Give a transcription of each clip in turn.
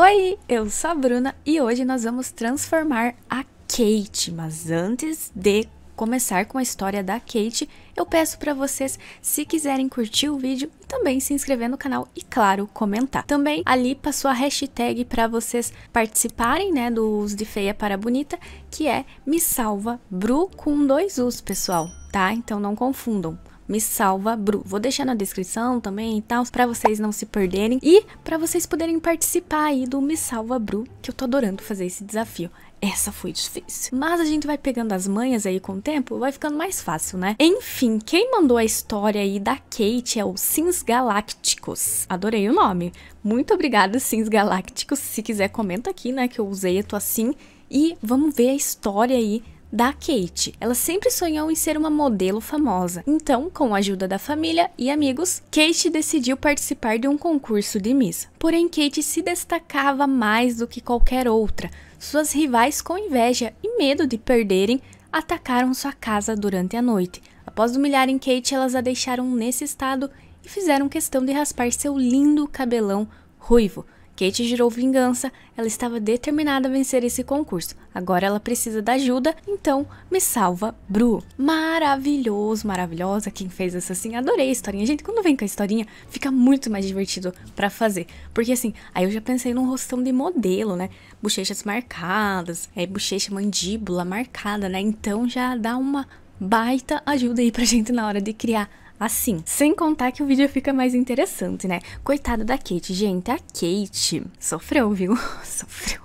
Oi, eu sou a Bruna e hoje nós vamos transformar a Kate, mas antes de começar com a história da Kate, eu peço para vocês, se quiserem curtir o vídeo, também se inscrever no canal e, claro, comentar. Também ali passou a hashtag para vocês participarem, né, dos de feia para bonita, que é Me Salva Bru com 2 U's, pessoal, tá? Então não confundam. Me Salva Bru. Vou deixar na descrição também e tal, pra vocês não se perderem e pra vocês poderem participar aí do Me Salva Bru, que eu tô adorando fazer esse desafio. Essa foi difícil, mas a gente vai pegando as manhas aí com o tempo, vai ficando mais fácil, né? Enfim, quem mandou a história aí da Kate é o Sims Galácticos. Adorei o nome. Muito obrigada, Sims Galácticos. Se quiser, comenta aqui, né, que eu usei a tua sim. E vamos ver a história aí da Kate. Ela sempre sonhou em ser uma modelo famosa. Então, com a ajuda da família e amigos, Kate decidiu participar de um concurso de Miss. Porém, Kate se destacava mais do que qualquer outra. Suas rivais, com inveja e medo de perderem, atacaram sua casa durante a noite. Após humilharem Kate, elas a deixaram nesse estado e fizeram questão de raspar seu lindo cabelão ruivo. Kate jurou vingança, ela estava determinada a vencer esse concurso. Agora ela precisa da ajuda, então Me Salva Bru. Maravilhoso, maravilhosa quem fez essa assim. Adorei a historinha. Gente, quando vem com a historinha, fica muito mais divertido pra fazer. Porque assim, aí eu já pensei num rostão de modelo, né? Bochechas marcadas, bochecha, mandíbula marcada, né? Então já dá uma baita ajuda aí pra gente na hora de criar assim, sem contar que o vídeo fica mais interessante, né? Coitada da Kate, gente, a Kate sofreu, viu? Sofreu.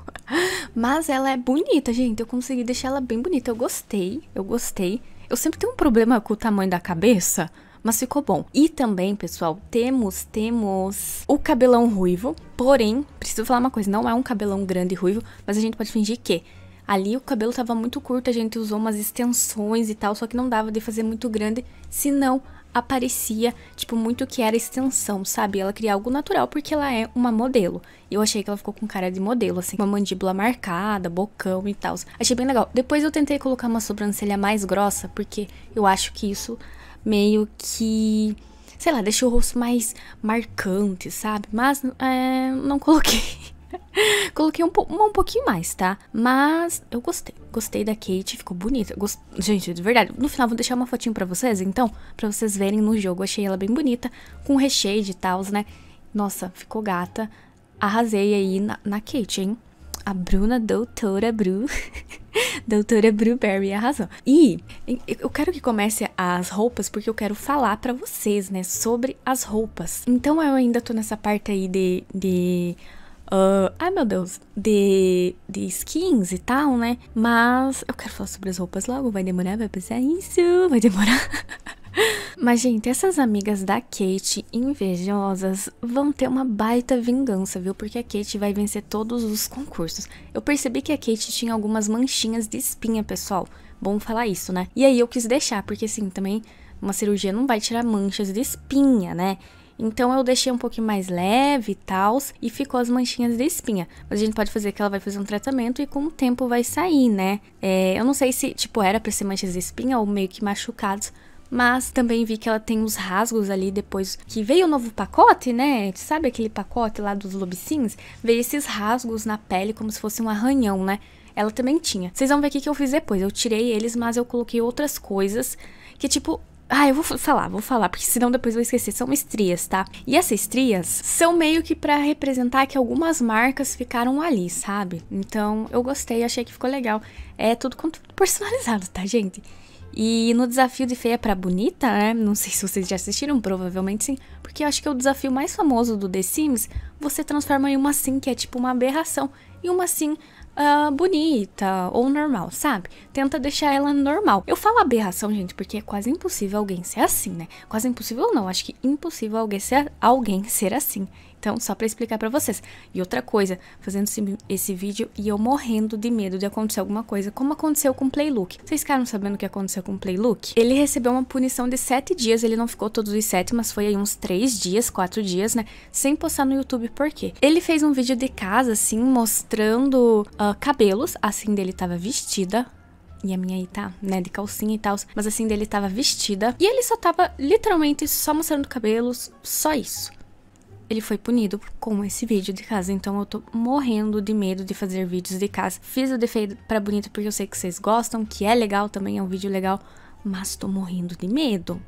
Mas ela é bonita, gente, eu consegui deixar ela bem bonita, eu gostei. Eu sempre tenho um problema com o tamanho da cabeça, mas ficou bom. E também, pessoal, temos o cabelão ruivo, porém, preciso falar uma coisa, não é um cabelão grande e ruivo, mas a gente pode fingir que ali o cabelo tava muito curto, a gente usou umas extensões e tal, só que não dava de fazer muito grande, senão aparecia, tipo, muito que era extensão, sabe? Ela queria algo natural porque ela é uma modelo. Eu achei que ela ficou com cara de modelo, assim, uma mandíbula marcada, bocão e tal. Achei bem legal. Depois eu tentei colocar uma sobrancelha mais grossa, porque eu acho que isso meio que, sei lá, deixou o rosto mais marcante, sabe? Mas não coloquei. Coloquei um pouquinho mais, tá? Mas eu gostei da Kate, ficou bonita. Gente, de verdade, no final vou deixar uma fotinho pra vocês, então, pra vocês verem no jogo. Eu achei ela bem bonita, com recheio de tals, né? Nossa, ficou gata. Arrasei aí na Kate, hein? A Bruna, doutora Bru. Doutora Blueberry, arrasou. E eu quero que comece as roupas, porque eu quero falar pra vocês, né, sobre as roupas. Então eu ainda tô nessa parte aí ai meu Deus, de skins e tal, né? Mas eu quero falar sobre as roupas logo, vai demorar, vai pensar isso, vai demorar. Mas, gente, essas amigas da Kate, invejosas, vão ter uma baita vingança, viu? Porque a Kate vai vencer todos os concursos. Eu percebi que a Kate tinha algumas manchinhas de espinha, pessoal. Bom falar isso, né? E aí eu quis deixar, porque assim, também uma cirurgia não vai tirar manchas de espinha, né? Então eu deixei um pouquinho mais leve e tal, e ficou as manchinhas de espinha. Mas a gente pode fazer que ela vai fazer um tratamento e com o tempo vai sair, né? Eu não sei se, tipo, era pra ser manchas de espinha ou meio que machucados, mas também vi que ela tem uns rasgos ali depois que veio o novo pacote, né? Sabe aquele pacote lá dos lobicins? Veio esses rasgos na pele como se fosse um arranhão, né? Ela também tinha. Vocês vão ver o que eu fiz depois. Eu tirei eles, mas eu coloquei outras coisas que, tipo... Ah, eu vou falar, porque senão depois eu vou esquecer. São estrias, tá? E essas estrias são meio que pra representar que algumas marcas ficaram ali, sabe? Então, eu gostei, achei que ficou legal. É tudo personalizado, tá, gente? E no desafio de feia pra bonita, né? Não sei se vocês já assistiram, provavelmente sim. Porque eu acho que é o desafio mais famoso do The Sims. Você transforma em uma sim, que é tipo uma aberração. E uma sim... bonita ou normal, sabe? Tenta deixar ela normal. Eu falo aberração, gente, porque é quase impossível alguém ser assim, né? Quase impossível não, acho que impossível alguém ser assim. Então, só pra explicar pra vocês. E outra coisa, fazendo esse vídeo e eu morrendo de medo de acontecer alguma coisa, como aconteceu com o Playlook. Vocês ficaram sabendo o que aconteceu com o Playlook? Ele recebeu uma punição de 7 dias, ele não ficou todos os 7, mas foi aí uns 3 dias, 4 dias, né? Sem postar no YouTube, por quê? Ele fez um vídeo de casa, assim, mostrando... cabelos, assim dele tava vestida, e a minha aí tá, né, de calcinha e tal, mas assim dele tava vestida, e ele só tava literalmente só mostrando cabelos, só isso. ele foi punido com esse vídeo de casa. Então eu tô morrendo de medo de fazer vídeos de casa. Fiz o defeito pra bonito porque eu sei que vocês gostam, que é legal também, é um vídeo legal. Mas tô morrendo de medo.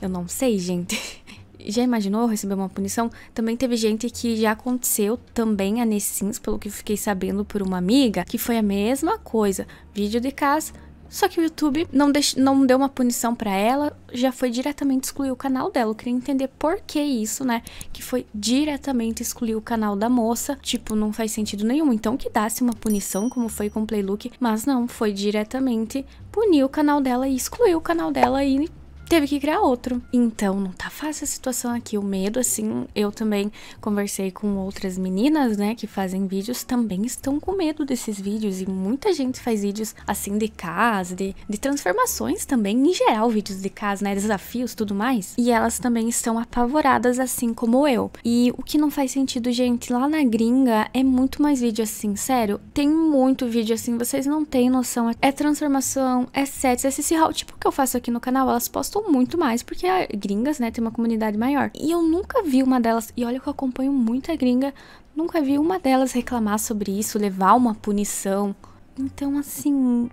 Eu não sei, gente. Já imaginou receber uma punição? Também teve gente que já aconteceu também a nesse Sims, pelo que fiquei sabendo por uma amiga, que foi a mesma coisa. Vídeo de casa, só que o YouTube não deu uma punição pra ela, já foi diretamente excluir o canal dela. Eu queria entender por que isso, né? Que foi diretamente excluir o canal da moça. Tipo, não faz sentido nenhum. Então que desse uma punição, como foi com o Playlook. Mas não, foi diretamente punir o canal dela e excluir o canal dela e... teve que criar outro. Então, não tá fácil a situação aqui. O medo, assim, eu também conversei com outras meninas, né, que fazem vídeos, também estão com medo desses vídeos. E muita gente faz vídeos, assim, de casa, de transformações também, em geral, vídeos de casa, né, desafios, tudo mais. E elas também estão apavoradas, assim como eu. E o que não faz sentido, gente, lá na gringa é muito mais vídeo assim, sério. Tem muito vídeo assim, vocês não têm noção. É transformação, é sets, é CC haul, tipo o que eu faço aqui no canal, elas postam muito mais, porque gringas, né, tem uma comunidade maior. E eu nunca vi uma delas, e olha que eu acompanho muita gringa, nunca vi uma delas reclamar sobre isso, levar uma punição. Então, assim,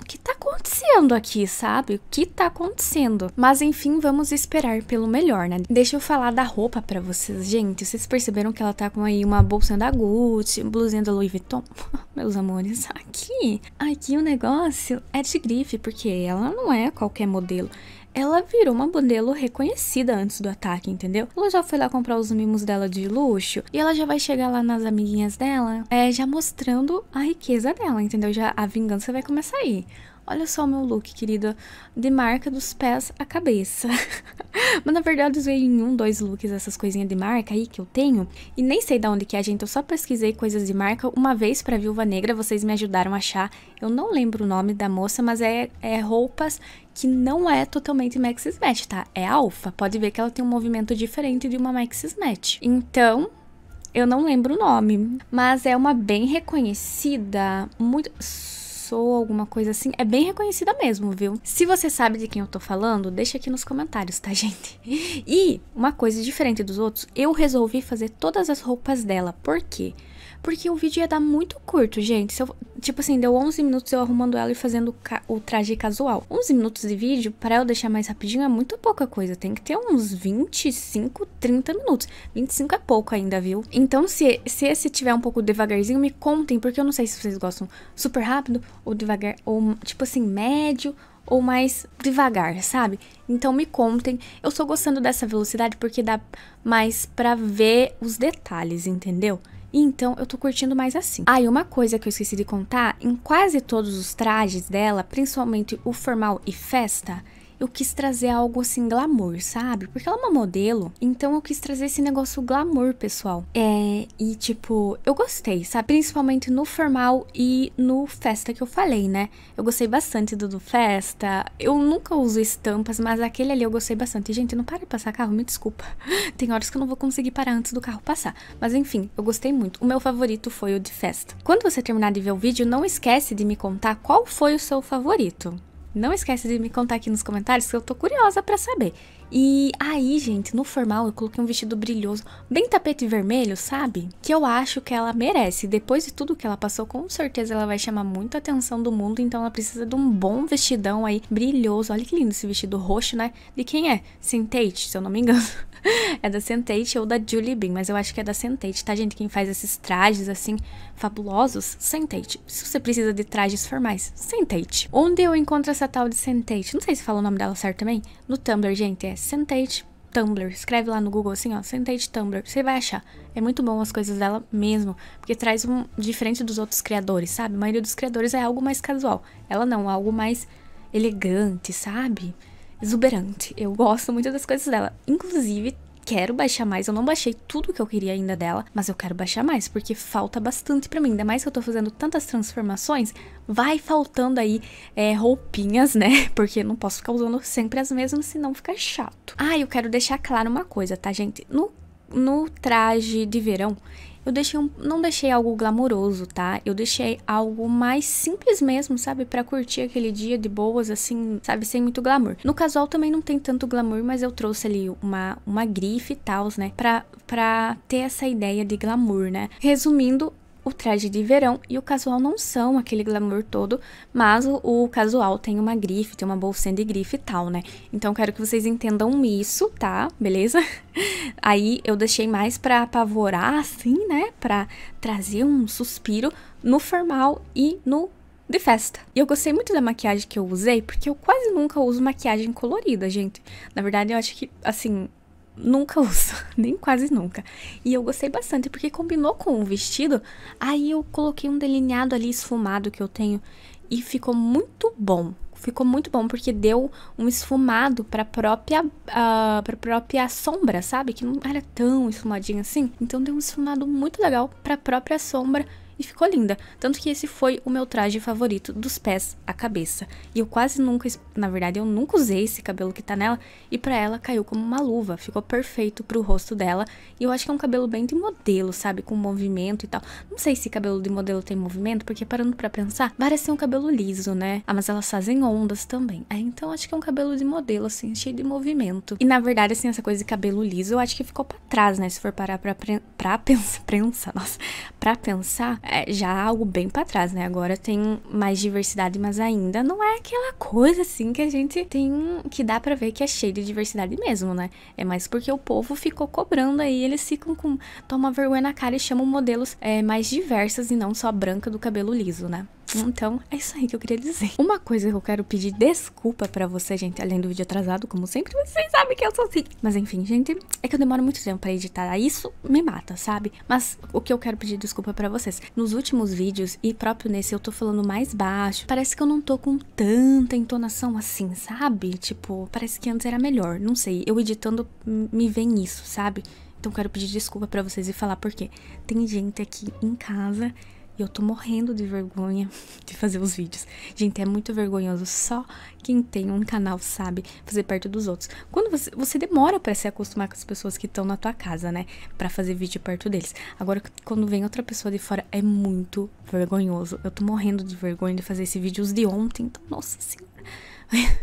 o que tá acontecendo aqui, sabe? O que tá acontecendo? Mas, enfim, vamos esperar pelo melhor, né? Deixa eu falar da roupa pra vocês, gente. Vocês perceberam que ela tá com aí uma bolsinha da Gucci, blusinha da Louis Vuitton? Meus amores, aqui o negócio é de grife, porque ela não é qualquer modelo. Ela virou uma modelo reconhecida antes do ataque, entendeu? Ela já foi lá comprar os mimos dela de luxo e ela já vai chegar lá nas amiguinhas dela, já mostrando a riqueza dela, entendeu? Já a vingança vai começar aí. Olha só o meu look, querida, de marca dos pés à cabeça. Mas na verdade eu usei em um, dois looks essas coisinhas de marca aí que eu tenho. E nem sei de onde que é, gente, eu só pesquisei coisas de marca uma vez pra Viúva Negra, vocês me ajudaram a achar. Eu não lembro o nome da moça, mas é roupas que não é totalmente Maxis Match, tá? É alfa, pode ver que ela tem um movimento diferente de uma Maxis Match. Então... eu não lembro o nome, mas é uma bem reconhecida, muito... ou alguma coisa assim, é bem reconhecida mesmo, viu? Se você sabe de quem eu tô falando, deixa aqui nos comentários, tá, gente? E uma coisa diferente dos outros, eu resolvi fazer todas as roupas dela. Por quê? Porque o vídeo ia dar muito curto, gente. Se eu, tipo assim, deu 11 minutos eu arrumando ela e fazendo o traje casual. 11 minutos de vídeo, pra eu deixar mais rapidinho, é muito pouca coisa. Tem que ter uns 25, 30 minutos. 25 é pouco ainda, viu? Então, se esse tiver um pouco devagarzinho, me contem, porque eu não sei se vocês gostam super rápido ou devagar, ou tipo assim, médio... ou mais devagar, sabe? Então me contem, eu tô gostando dessa velocidade porque dá mais pra ver os detalhes, entendeu? Então eu tô curtindo mais assim. Ah, e uma coisa que eu esqueci de contar, em quase todos os trajes dela, principalmente o formal e festa, eu quis trazer algo assim, glamour, sabe? Porque ela é uma modelo, então eu quis trazer esse negócio glamour, pessoal. E tipo, eu gostei, sabe? Principalmente no formal e no festa que eu falei, né? Eu gostei bastante do festa, eu nunca uso estampas, mas aquele ali eu gostei bastante. Gente, não para de passar carro, me desculpa. Tem horas que eu não vou conseguir parar antes do carro passar. Mas enfim, eu gostei muito. O meu favorito foi o de festa. Quando você terminar de ver o vídeo, não esquece de me contar qual foi o seu favorito. Não esquece de me contar aqui nos comentários que eu tô curiosa pra saber. E aí, gente, no formal eu coloquei um vestido brilhoso, bem tapete vermelho, sabe? Que eu acho que ela merece. Depois de tudo que ela passou, com certeza ela vai chamar muita atenção do mundo. Então ela precisa de um bom vestidão aí, brilhoso. Olha que lindo esse vestido roxo, né? De quem é? Saint-Aid, se eu não me engano. É da Saint-Aid ou da Julie Bean, mas eu acho que é da Saint-Aid, tá, gente? Quem faz esses trajes, assim, fabulosos, Saint-Aid. Se você precisa de trajes formais, Saint-Aid. Onde eu encontro essa tal de Saint-Aid? Não sei se fala o nome dela certo também. No Tumblr, gente, é Saint-Aid Tumblr. Escreve lá no Google, assim, ó, Saint-Aid Tumblr. Você vai achar. É muito bom as coisas dela mesmo, porque traz um diferente dos outros criadores, sabe? A maioria dos criadores é algo mais casual. Ela não, é algo mais elegante, sabe? Exuberante. Eu gosto muito das coisas dela. Inclusive, quero baixar mais. Eu não baixei tudo que eu queria ainda dela, mas eu quero baixar mais, porque falta bastante pra mim. Ainda mais que eu tô fazendo tantas transformações, vai faltando aí roupinhas, né? Porque não posso ficar usando sempre as mesmas, senão fica chato. Ah, eu quero deixar claro uma coisa, tá, gente? No traje de verão, eu deixei não deixei algo glamouroso, tá? Eu deixei algo mais simples mesmo, sabe? Pra curtir aquele dia de boas, assim, sabe? Sem muito glamour. No casual também não tem tanto glamour, mas eu trouxe ali uma grife e tals, né? Pra ter essa ideia de glamour, né? Resumindo, o traje de verão e o casual não são aquele glamour todo, mas o casual tem uma grife, tem uma bolsinha de grife e tal, né? Então, quero que vocês entendam isso, tá? Beleza? Aí, eu deixei mais pra apavorar, assim, né? Pra trazer um suspiro no formal e no de festa. E eu gostei muito da maquiagem que eu usei, porque eu quase nunca uso maquiagem colorida, gente. Na verdade, eu acho que, assim, nunca uso, nem quase nunca. E eu gostei bastante, porque combinou com o vestido. Aí eu coloquei um delineado ali esfumado que eu tenho e ficou muito bom. Ficou muito bom, porque deu um esfumado pra própria sombra, sabe? Que não era tão esfumadinho assim. Então deu um esfumado muito legal pra própria sombra. E ficou linda, tanto que esse foi o meu traje favorito dos pés à cabeça. E eu quase nunca, na verdade eu nunca usei esse cabelo que tá nela, e pra ela caiu como uma luva, ficou perfeito pro rosto dela. E eu acho que é um cabelo bem de modelo, sabe, com movimento e tal. Não sei se cabelo de modelo tem movimento, porque parando pra pensar, parece um cabelo liso, né? Ah, mas elas fazem ondas também, então acho que é um cabelo de modelo, assim, cheio de movimento. E na verdade, assim, essa coisa de cabelo liso, eu acho que ficou pra trás, né, se for parar pra pensar, é já algo bem pra trás, né? Agora tem mais diversidade, mas ainda não é aquela coisa, assim, que a gente tem... Que dá pra ver que é cheio de diversidade mesmo, né? É mais porque o povo ficou cobrando aí, eles ficam com... Toma vergonha na cara e chamam modelos mais diversas e não só branca do cabelo liso, né? Então, é isso aí que eu queria dizer. Uma coisa que eu quero pedir desculpa pra você, gente, além do vídeo atrasado, como sempre, vocês sabem que eu sou assim. Mas enfim, gente, é que eu demoro muito tempo pra editar, isso me mata, sabe? Mas o que eu quero pedir desculpa pra vocês, nos últimos vídeos, e próprio nesse, eu tô falando mais baixo, parece que eu não tô com tanta entonação assim, sabe? Tipo, parece que antes era melhor, não sei, eu editando me vem isso, sabe? Então quero pedir desculpa pra vocês e falar por quê. Tem gente aqui em casa... Eu tô morrendo de vergonha de fazer os vídeos. Gente, é muito vergonhoso. Só quem tem um canal sabe fazer perto dos outros. Quando você demora pra se acostumar com as pessoas que estão na tua casa, né? Pra fazer vídeo perto deles. Agora, quando vem outra pessoa de fora, é muito vergonhoso. Eu tô morrendo de vergonha de fazer esse vídeo, os de ontem. Então, nossa senhora.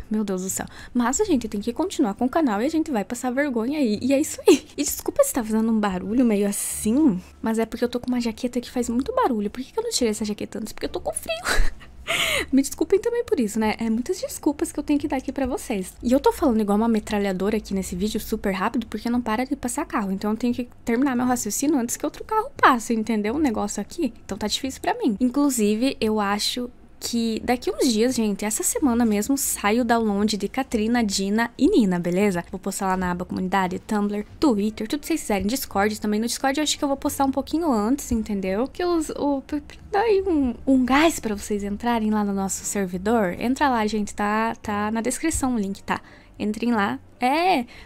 Meu Deus do céu. Mas a gente tem que continuar com o canal e a gente vai passar vergonha aí. E é isso aí. E desculpa se tá fazendo um barulho meio assim, mas é porque eu tô com uma jaqueta que faz muito barulho. Por que eu não tirei essa jaqueta antes? Porque eu tô com frio. Me desculpem também por isso, né? É muitas desculpas que eu tenho que dar aqui pra vocês. E eu tô falando igual uma metralhadora aqui nesse vídeo, super rápido, porque não para de passar carro. Então eu tenho que terminar meu raciocínio antes que outro carro passe, entendeu? O negócio aqui. Então tá difícil pra mim. Inclusive, eu acho... que daqui uns dias, gente, essa semana mesmo, sai o download de Katrina, Dina e Nina, beleza? Vou postar lá na aba comunidade, Tumblr, Twitter, tudo que vocês quiserem, Discord também. No Discord eu acho que eu vou postar um pouquinho antes, entendeu? Que pra dar aí um gás pra vocês entrarem lá no nosso servidor. Entra lá, gente, tá na descrição o link, tá? Entrem lá.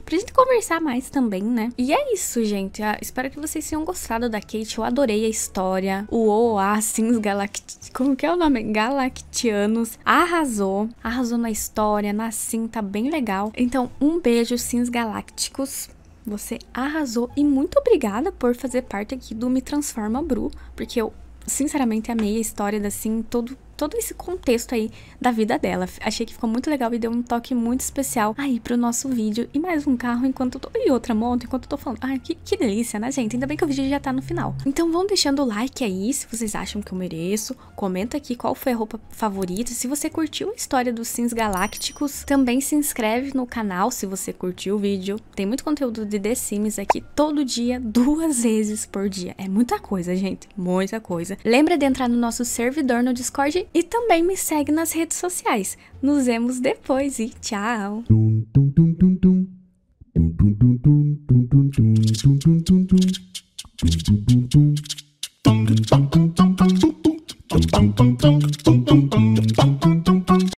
Pra gente conversar mais também, né? E é isso, gente. Espero que vocês tenham gostado da Kate. Eu adorei a história. O OA, Sims Galácticos. Como que é o nome? Galactianos. Arrasou. Arrasou na história, na Sim, tá bem legal. Então, um beijo, Sims Galácticos. Você arrasou. E muito obrigada por fazer parte aqui do Me Transforma Bru. Porque eu, sinceramente, amei a história da Sim, todo esse contexto aí da vida dela. Achei que ficou muito legal e deu um toque muito especial aí pro nosso vídeo. E mais um carro enquanto eu tô... E outra moto enquanto eu tô falando. Ai, que delícia, né, gente? Ainda bem que o vídeo já tá no final. Então vão deixando o like aí, se vocês acham que eu mereço. Comenta aqui qual foi a roupa favorita. Se você curtiu a história dos Sims Galácticos, também se inscreve no canal se você curtiu o vídeo. Tem muito conteúdo de The Sims aqui todo dia, 2 vezes por dia. É muita coisa, gente. Muita coisa. Lembra de entrar no nosso servidor no Discord. E também me segue nas redes sociais. Nos vemos depois e tchau!